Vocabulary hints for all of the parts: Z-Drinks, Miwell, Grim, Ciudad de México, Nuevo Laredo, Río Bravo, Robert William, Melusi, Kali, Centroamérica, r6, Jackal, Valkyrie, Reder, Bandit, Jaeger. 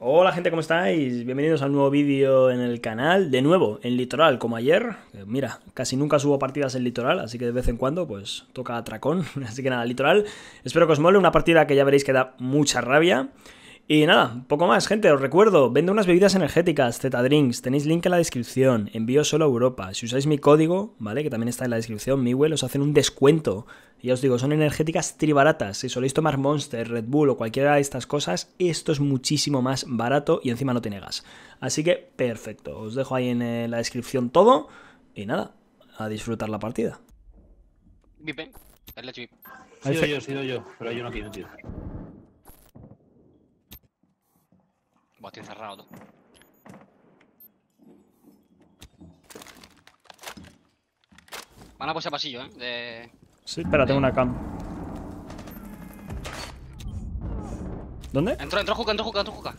Hola gente, ¿cómo estáis? Bienvenidos a un nuevo vídeo en el canal, de nuevo, en Litoral, como ayer. Mira, casi nunca subo partidas en Litoral, así que de vez en cuando, pues, toca atracón. Así que nada, Litoral, espero que os mole, una partida que ya veréis que da mucha rabia. Y nada, poco más, gente, os recuerdo, vendo unas bebidas energéticas, Z-Drinks, tenéis link en la descripción, envío solo a Europa. Si usáis mi código, ¿vale?, que también está en la descripción, Miwell, os hacen un descuento. Ya os digo, son energéticas tribaratas. Si soléis tomar Monster, Red Bull o cualquiera de estas cosas, esto es muchísimo más barato y encima no tiene gas. Así que, perfecto. Os dejo ahí en la descripción todo. Y nada, a disfrutar la partida. Vipe, el chip. He sido yo, pero hay uno aquí, no, tío. Buah, estoy cerrado. Van a pasar pasillo, ¿eh? Sí, espera, tengo una cam. ¿Dónde? Entró, juca.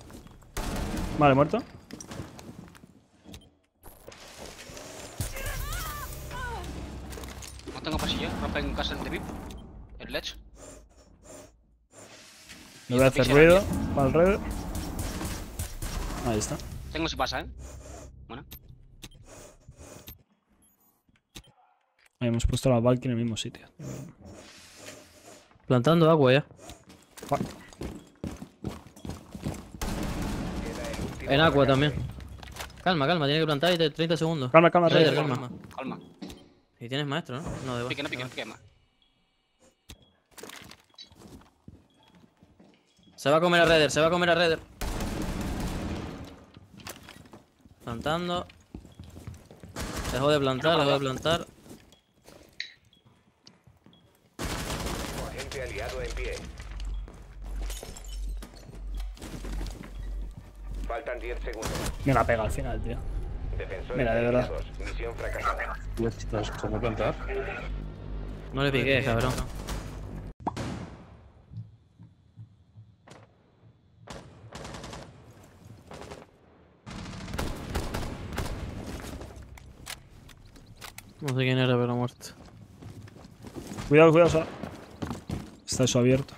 Vale, muerto. No tengo pasillo, rompen un castle de VIP. El ledge. No voy a hacer ruido. Para el red. Ahí está. Tengo si pasa, ¿eh? Bueno. Hemos puesto la Valkyrie en el mismo sitio. Plantando agua ya. Fuck. En agua también. Calma, tiene que plantar y te 30 segundos. Calma. Y tienes maestro, ¿no? No, debo. No pique más. Se va a comer a Reder. Plantando. Dejo de plantar. Aliado en pie. Faltan 10 segundos. Me la pega al final, tío. Defensores. Mira, de verdad. Misión fracasada. ¿Cómo plantar? No le piqué, cabrón. No sé quién era, pero muerto. Cuidado, solo. Está eso abierto.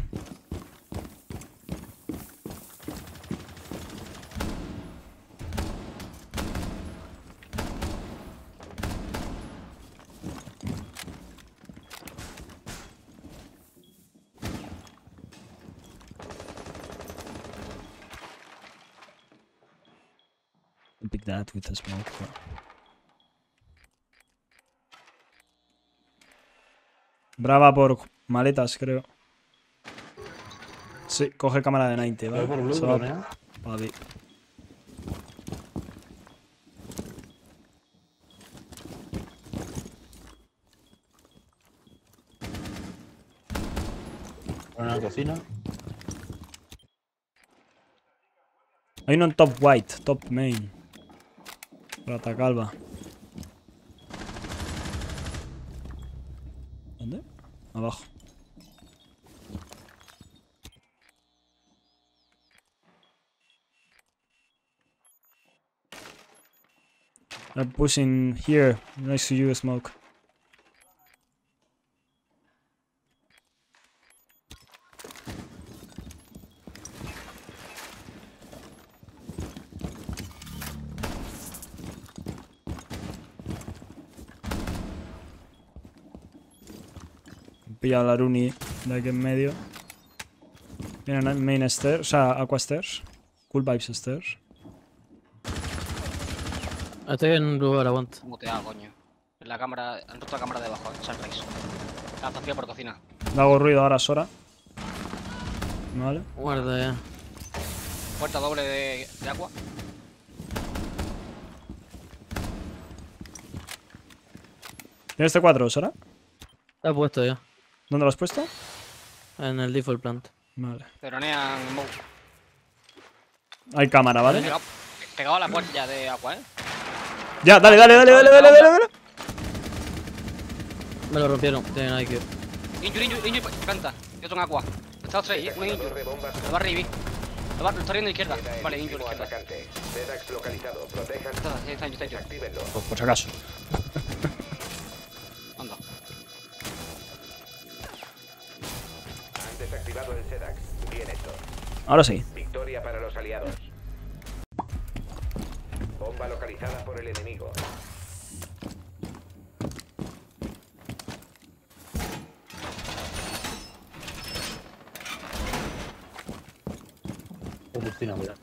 Pick that with a smoke. Brava por maletas, creo. Sí, coge cámara de 90, ¿vale? Por blue, ¿eh? Bueno, la cocina. Hay uno en top white, top main. Rata calva. ¿Dónde? Abajo. I'm pushing here, nice to you, smoke. Pilla la Runi de aquí en medio. Viene main stairs, o sea, aqua stairs. Cool vibes stairs. Estoy en un lugar, aguanta. Muteado, coño. La cámara, han roto la cámara debajo, Z-Drinks. La zafía por cocina. Le hago ruido ahora, Sora. Vale. Guarda ya. Puerta doble de agua. ¿Tienes T4, Sora? Está puesto ya. ¿Dónde lo has puesto? En el default plant. Vale. Peronean mouse. Hay cámara, ¿vale? Pegado a la puerta de agua, ¿eh? Ya, dale. Me lo rompieron, tienen ahí que. Injur, planta. Yo tengo agua. Están los tres, uno injur. Lo va arriba. Lo está riendo a izquierda. Vale, injur izquierda. Está injur. Por si acaso. Anda. Han desactivado el Zedax. Bien hecho. Ahora sí. Victoria para los aliados. localizadas por el enemigo. Combustión, cuidado.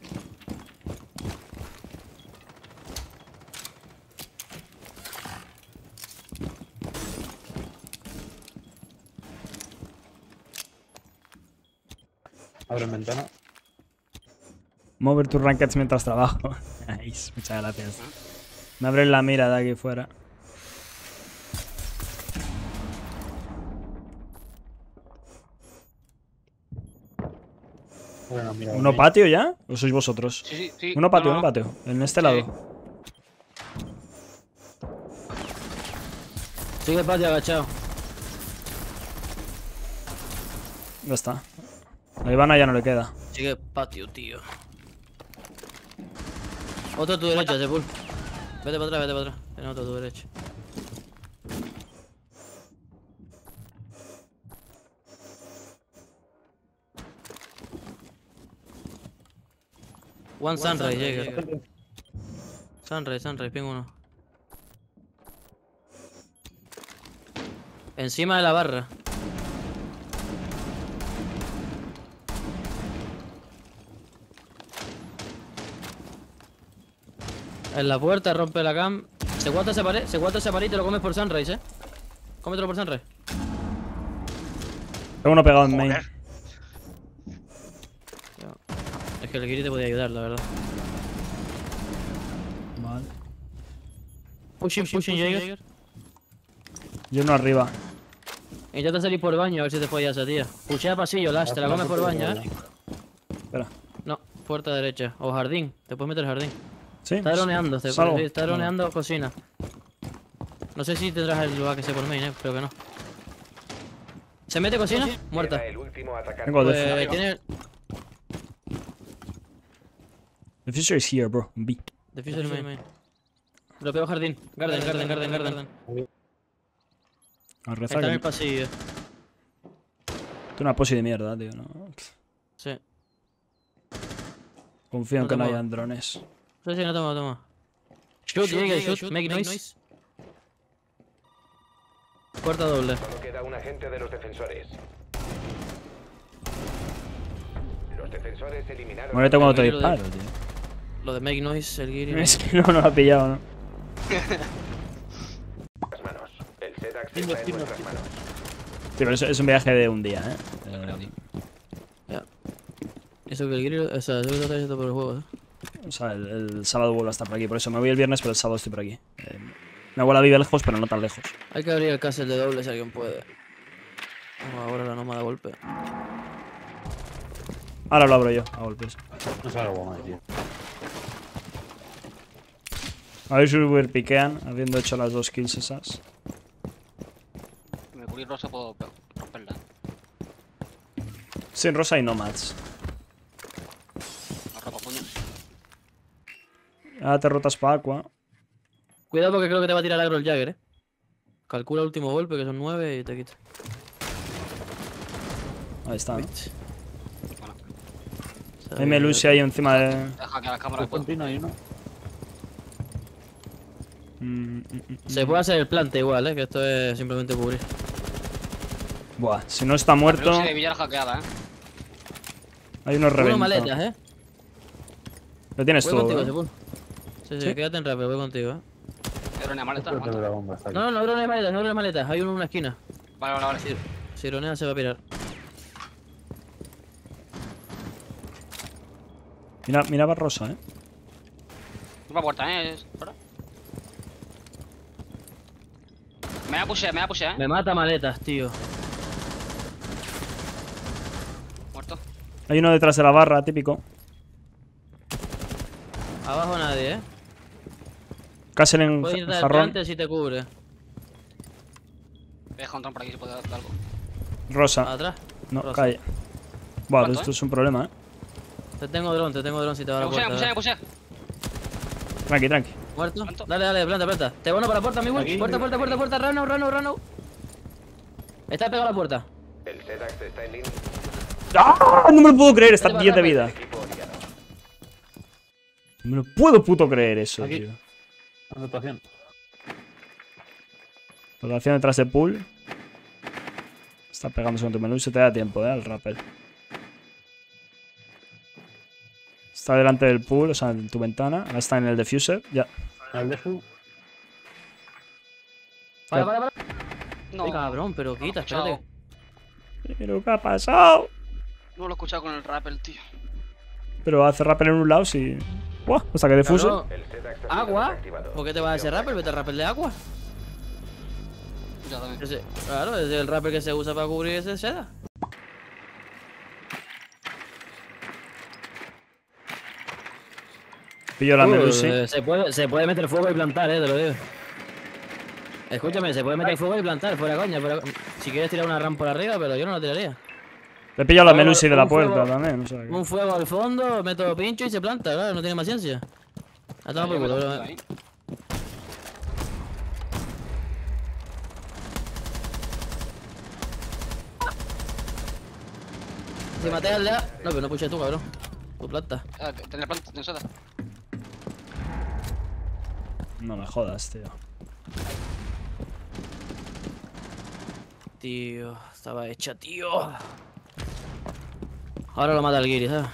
Abren ventana. Mover tus rankings mientras trabajo. Nice, muchas gracias. Me abren la mira de aquí fuera. Bueno, mira, ¿uno patio ya? ¿O sois vosotros? Sí, sí, sí. Uno patio, no, uno patio. En este lado. Sigue patio agachado. Ya está. A Ivana ya no le queda. Sigue patio, tío. Otro a tu derecha, Sepul. Vete para atrás, vete para atrás. Tenemos otro a tu derecha. One Sunrise, llega. Sunrise, Sunrise, ping uno. Encima de la barra. En la puerta, rompe la cam. Se guarda esa pared, y te lo comes por Sunrise, eh. Cómetelo por Sunrise. Tengo uno pegado en main. Es que el Kiri te podía ayudar, la verdad. Vale. Pushing Jaeger. Yo uno arriba. Intenta salir por baño a ver si te follas a tía. Pushea pasillo, Lash, te la comes por baño, eh. Espera. No, puerta derecha. O jardín. Te puedes meter al jardín. Sí, está droneando, está droneando cocina. No sé si tendrás el lugar que sea por main, creo que no. ¿Se mete cocina? Muerta. Tengo defuse. Tiene... Diffuser is here, bro. B. Diffuser main, main. Lo pego jardín. Garden. Está en el pasillo. Es una posi de mierda, tío, ¿no? Sí. Confío en que no hayan drones. Sí, no, toma. Shoot, make noise. Puerta doble. Solo queda un agente de los defensores. Los defensores eliminaron. Muérete cuando te disparo, tío. Lo de make noise, el Giri. Es que no nos ha pillado, ¿no? Las manos. El Z-Dax está en nuestras manos. Sí, pero eso es un viaje de un día, eh. Ya. Eso que el Giri. O sea, yo lo estoy haciendo por el juego, eh. O sea, el sábado vuelvo a estar por aquí. Por eso me voy el viernes, pero el sábado estoy por aquí. Mi abuela vive lejos, pero no tan lejos. Hay que abrir el castle de doble si alguien puede. Vamos, ahora la nómada golpe. Ahora lo abro yo, a golpes. No sé algo más, tío. A ver si Uber piquean, habiendo hecho las dos kills esas. Me cubrí rosa, puedo romperla. Sin rosa y nomads. Ah, te rotas para Aqua. Cuidado porque creo que te va a tirar agro el Jagger, eh. Calcula el último golpe, que son 9 y te quita. Ahí está, ¿no? Hay Melusi ahí encima de... Deja que las cámaras puedan. Se puede hacer el plante igual, que esto es simplemente cubrir. Buah, si no está muerto... Melusi de Villar hackeada, eh. Hay unos reventados. Uno maletas, eh. Lo tienes tú, ¿no? Sí, quédate en rápido, voy contigo, eh. ¿Drones maletas? No, drones maletas, hay uno en una esquina. Vale. Si dronea se va a pirar. Mira para rosa, eh. Una puerta, eh. Me da pushear, eh. Me mata maletas, tío. Muerto. Hay uno detrás de la barra, típico. Abajo nadie, eh. Castle en jarrón. Puedes ir delante si te cubre. Deja un tron por aquí, se puede dar algo. Rosa. ¿Atrás? No, Rosa. Calle. Buah, bueno, esto es un problema, eh. Te tengo dron si te va a la puerta. Pusea. Tranqui. Muerto. Dale, planta. Te voy para la puerta, mi güey. Puerta. Rano. Está pegado a la puerta. El Z-Dax está en línea. ¡Ah! No me lo puedo creer, está 10 de vida. Me lo puedo puto creer eso, aquí, tío. Rotación. Rotación detrás de pool. Está pegándose con tu menú y se te da tiempo, al rappel. Está delante del pool, o sea, en tu ventana. Ahora está en el diffuser, ya. ¿El defu? Vale. No. Ay, cabrón, pero quita, espérate. Pero ¿qué ha pasado? No lo he escuchado con el rappel, tío. Pero hace rappel en un lado, sí. ¡Buah! O sea, que diffuser. ¿Agua? ¿Por qué te vas a hacer rappel? Vete a rappel de agua. Ese, claro, es el rapper que se usa para cubrir ese seda. Pillo la Melusi. Se puede meter fuego y plantar, te lo digo. Escúchame, se puede meter fuego y plantar, fuera coña. Fuera... Si quieres tirar una rampa por arriba, pero yo no la tiraría. Le pillo la Melusi de la puerta fuego, también. O sea que... Un fuego al fondo, meto pincho y se planta, claro, no tiene más ciencia. Hasta por culo, si maté al lea. No, pero no puches tú, cabrón. Tu planta. Ah, tenés planta, tenés otra. No me jodas, tío. Tío, estaba hecha, tío. Ahora lo mata el Giri, ¿sabes?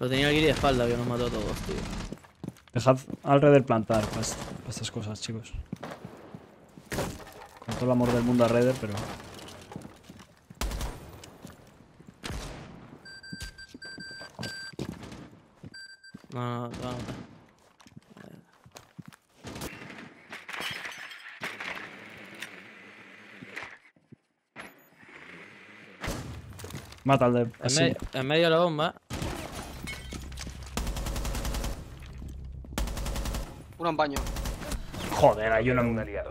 Lo tenía el Giri de espalda, que nos mató a todos, tío. Dejad al Reder plantar para estas cosas, chicos. Con todo el amor del mundo a Reder, pero... No. Mata al de... En medio de la bomba. Uno en baño. Joder, hay uno en aliado.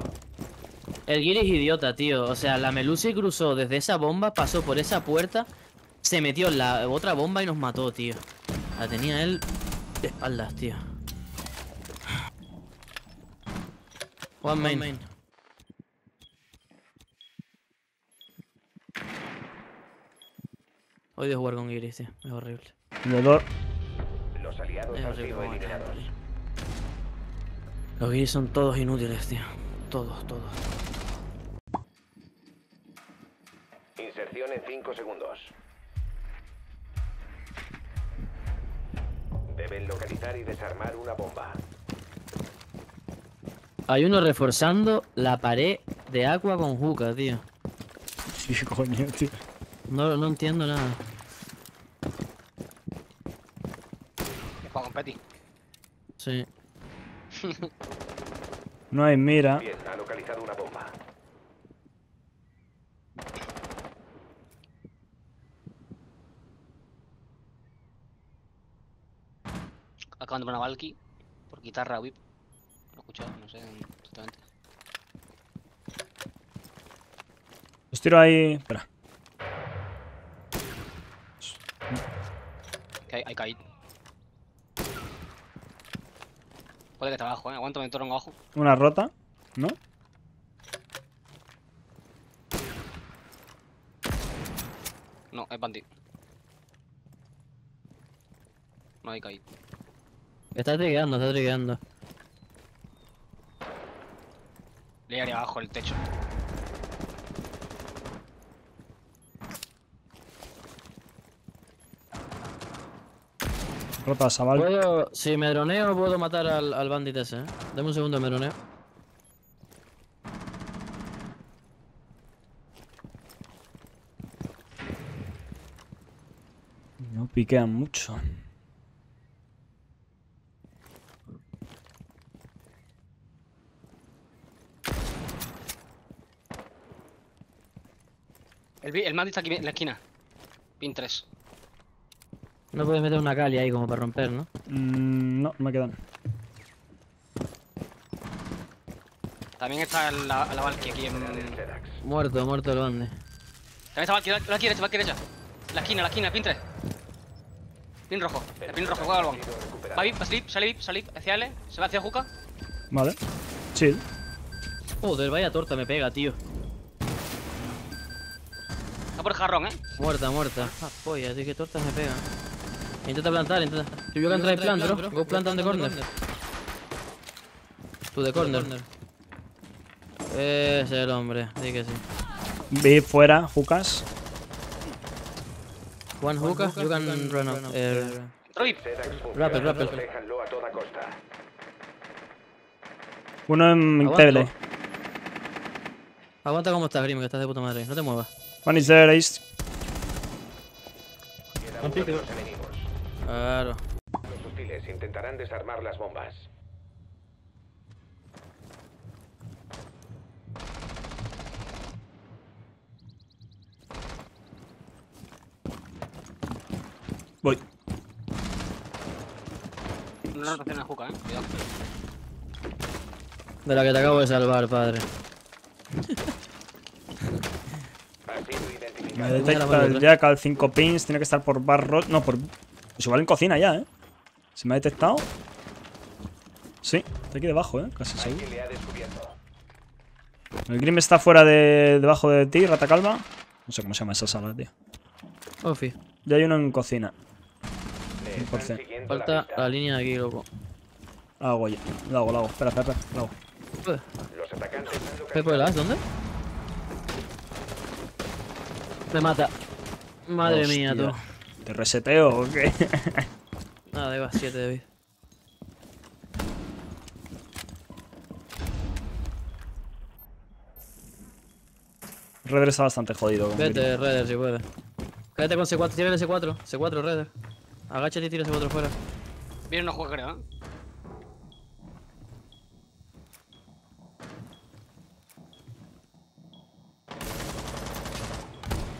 El Giri es idiota, tío. O sea, la Melusi cruzó desde esa bomba, pasó por esa puerta, se metió en la otra bomba y nos mató, tío. La tenía él... de espaldas, tío. One main. Odio jugar con Iris, tío. Es horrible. Dolor. Los aliados es horrible. Los Iris son todos inútiles, tío. Todos. Inserción en 5 segundos. Deben localizar y desarmar una bomba. Hay uno reforzando la pared de agua con juca, tío. ¿Qué coño, tío? No entiendo nada. Juega con Petty. Sí. No hay mira. Bien, ha localizado una bomba. Acaban de poner una Valkyrie por guitarra whip. Lo he escuchado, no sé exactamente. Los tiro ahí. Espera. Hay caído. Puede que está abajo, Aguanta, me torno abajo. Una rota, ¿no? No, es Bandit. No hay caído. Está trigueando. Le haré abajo el techo. Rota, chaval. Si me droneo, puedo matar al bandit ese, Dame un segundo, me droneo. No piquean mucho. El Bandit está aquí en la esquina. Pin 3. No puedes meter una Kali ahí como para romper, ¿no? No, me quedan. También está la Valkyrie aquí en... Muerto el Bandit. También está Valkyrie derecha. La esquina, pin 3. Pin rojo. El pin rojo, juega al Bandit. Va VIP, sale VIP, hacia Ale. Se va hacia Juca. Vale. Chill. Joder, vaya torta me pega, tío. Por el jarrón, Muerta. Ah, polla, así que tortas me pegan. Intenta plantar. Yo voy a entrar en plan, bro. Go planta on the corner. Tú de corner. Es el hombre, di que sí. Vi fuera, Jucas. One Jucas, you can run up. Rappel, rappel. Uno en table. Aguanta como estás, Grim, que estás de puta madre. No te muevas. One is there, East. Claro. Los sutiles intentarán desarmar las bombas. Voy. Una rotación a Juca, cuidado. De la que te acabo de salvar, padre. Me detecta el Jackal, 5 pins, tiene que estar por barro. No, por. Pues igual en cocina ya, eh. Se me ha detectado. Sí, está aquí debajo, casi seguro. El Grim está fuera de. Debajo de ti, Rata Calva. No sé cómo se llama esa sala, tío. Ofi. Ya hay uno en cocina. 100%. Falta la línea de aquí, loco. La hago ya. La hago. Espera. La hago. Pepo de las, ¿dónde? Me mata. Madre mía, tú. ¿Te reseteo o qué? Nada, iba 7 de vida. Reder está bastante jodido. Vete, Reder, si puedes. Quédate con C4, tira el C4. C4, Reder. Agáchate y tira C4 fuera. Viene unos juegos, creo,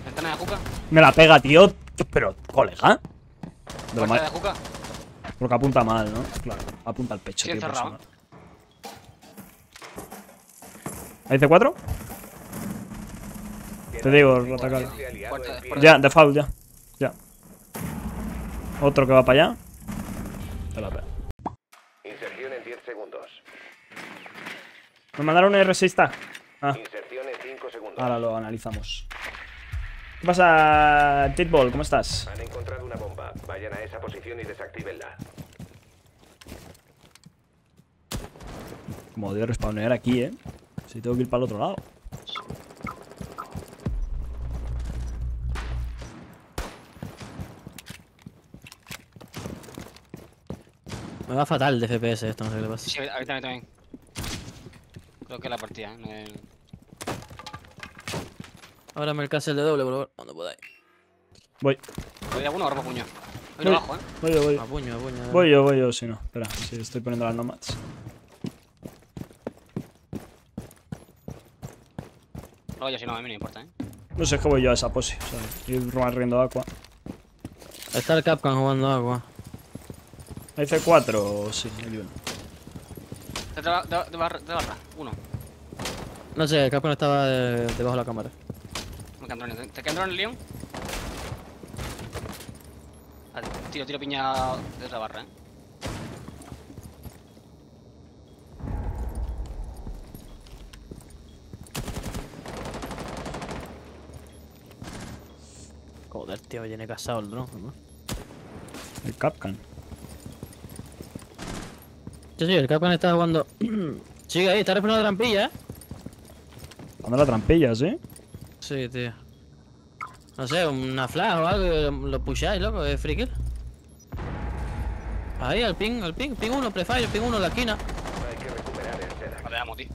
¿Ventana de Juca? Me la pega, tío. Pero, colega. ¿Ventana de Juca? Porque apunta mal, ¿no? Claro, apunta al pecho, tío. ¿Hay C4? Te digo, atacar. Ya, de foul, ya. Ya. Otro que va para allá. Te la pego. Inserción en 10 segundos. Me mandaron un R6 tag. Inserción en 5 segundos. Ahora lo analizamos. ¿Qué pasa, Titball? ¿Cómo estás? Han encontrado una bomba. Vayan a esa posición y desactívenla. Como odio respawnear aquí, Si tengo que ir para el otro lado. Me va fatal de FPS esto, no sé qué le pasa. Sí, a mí también. Creo que la partida, Ahora me alcanza el de doble, por favor, cuando podáis. Voy. ¿Voy a uno o robo puño? Voy abajo, Voy yo. A puño, a puño. Voy yo, si no. Espera, si estoy poniendo las nomads. Robo yo, si no, a mí no me importa, No sé, es que voy yo a esa pose, Y Roman riendo agua. Está el Capcom jugando agua. ¿Hay C4? Sí, hay uno. De barra, uno. No sé, el Capcom estaba debajo de la cámara. ¿Te quedan drones, Leon? Tiro piña de la barra, Joder, tío, viene casado el drone, El Capcom. Sí, el Capcom está jugando. Sigue ahí, está respondiendo la trampilla, ¿Cuándo la trampilla, sí? Sí, tío. No sé, una flash o algo, lo pusháis, loco, es friki. Ahí, al ping, ping 1, prefire, ping 1 en la esquina. Hay que recuperar el Zedak. Vale, vamos, tío.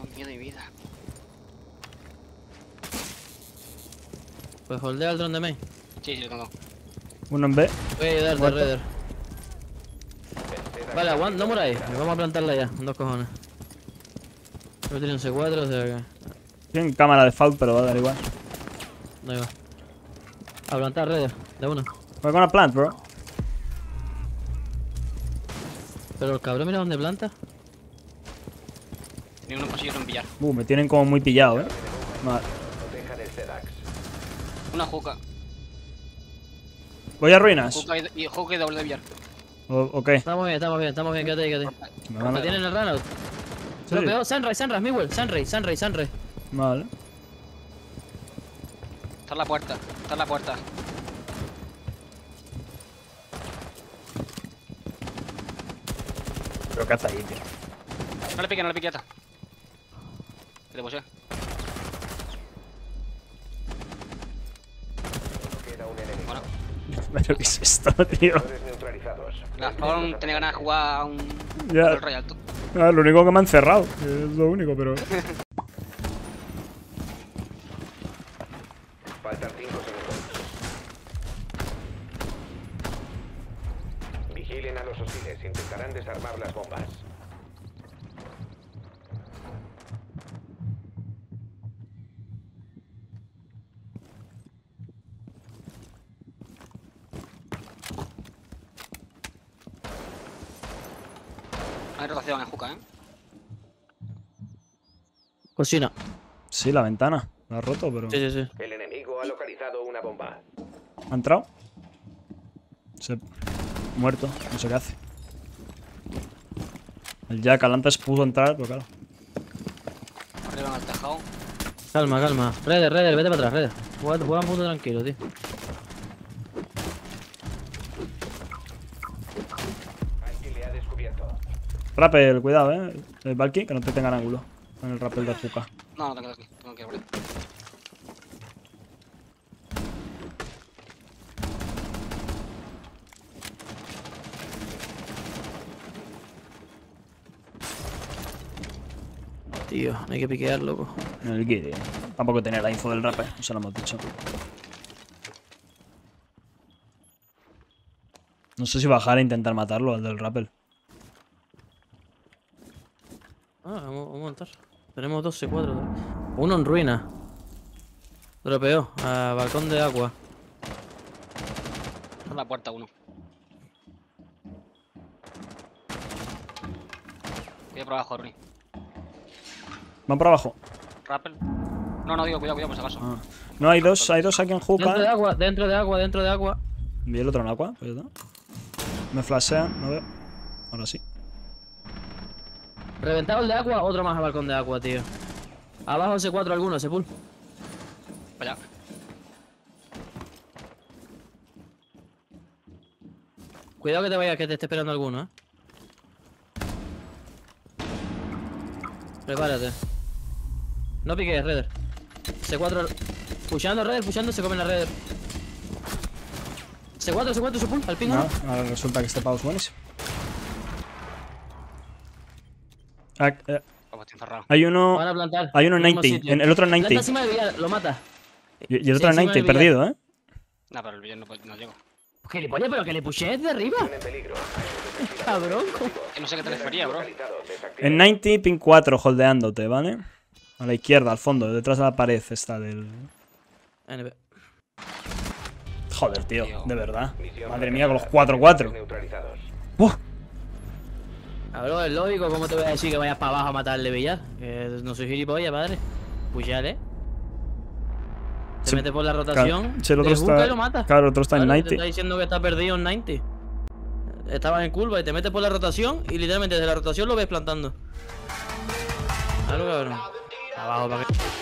Con miedo y vida. Pues holdea al dron de main. Sí, lo tengo. Uno en B. Voy a ayudarte, Reder. Vale, aguanta, no muráis. Vamos a plantarla ya, con dos cojones. Yo tengo un C4, o sea que. Tiene cámara de foul, pero va a dar igual. No iba. A plantar, Reder, de uno. Voy con la plant, bro. Pero el cabrón, mira dónde planta. Tiene unos pasillos en pillar. Me tienen como muy pillado, Vale. Una juca. Voy a ruinas. Juca y doble de pillar. Ok. Estamos bien, quédate. ¿Me tienen el runout? Se lo pegó Sunrise, Miwell, Sunrise. Vale. Está en la puerta. creo que hasta ahí, tío. No le pique, no le pique hasta. Que te posee. Bueno. Pero ¿qué es esto, tío? Las Spawn tenía ganas de jugar a un Battle Royale, tú. Ah, lo único que me han cerrado. Es lo único, pero... Faltan 5 segundos. Vigilen a los hostiles. Intentarán desarmar las bombas. Hay rotación en Juca, ¿eh? Cocina. Sí, la ventana. La ha roto, pero... Sí, sí, sí. El enemigo ha localizado una bomba. ¿Ha entrado? Se... Muerto. No sé qué hace. El Jackal antes pudo entrar, pero claro. Arriba en el tejado. Calma, calma. Reder, Reder, vete para atrás, Reder. Juega un punto tranquilo, tío. Rappel, cuidado, el Valkyrie, que no te tengan ángulo con el rappel de Juca. No, no tengo aquí, tengo que abrir. Tío, no hay que piquear, loco. No hay que ir, tampoco tenía la info del rappel, no se lo hemos dicho. No sé si bajar e intentar matarlo, al del rappel. Vamos a montar. Tenemos 2 C4. Uno en ruina. Dropeó. A balcón de agua. Por la puerta uno. Voy por abajo, Rui. Van por abajo. Rappel. No, no, digo, cuidado, cuidado, por si acaso. Ah. No, hay dos aquí en Juca. Dentro de agua, dentro de agua, dentro de agua. Vi el otro en agua, pues ya está. Me flashean, no veo. Ahora sí. Reventado el de agua, otro más al balcón de agua, tío. Abajo C4 alguno, ese pool. Vaya. Cuidado que te vayas, que te esté esperando alguno, Prepárate. No piques, Reder. C4... Puchando, Reder, puchando, se comen a Reder. C4, su pool, al ping. No, ahora resulta que este pavo es buenísimo. Hay uno en 90, el otro en 90. Lo mata. Y el otro en 90, perdido, No, pero el villano no llegó. ¿Qué le pone? Pero que le puché de arriba. Cabrón. No sé qué te refería, bro. En 90, pin 4, holdeándote, ¿vale? A la izquierda, al fondo, detrás de la pared está del... Joder, tío, de verdad. Madre mía, con los 4-4. ¡Buah! Cabrón, es lógico, ¿cómo te voy a decir que vayas para abajo a matarle, Villar? Que no soy gilipollas, padre. Puchar, Se mete por la rotación, si el otro está, y lo mata. Claro, el otro está en 90. Te está diciendo que está perdido en 90. Estabas en curva y te metes por la rotación y literalmente desde la rotación lo ves plantando. Claro, cabrón. Abajo, para que...